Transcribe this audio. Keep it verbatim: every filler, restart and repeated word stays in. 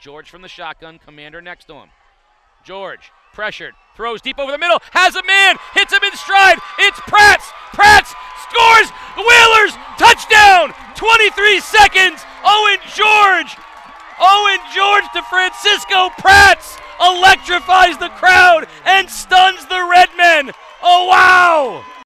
George from the shotgun, Commander next to him. George, pressured, throws deep over the middle, has a man, hits him in stride, it's Pratts! Pratts scores! Whalers, touchdown! twenty-three seconds, Owen George! Owen George to Francisco Pratts electrifies the crowd and stuns the Redmen! Oh, wow!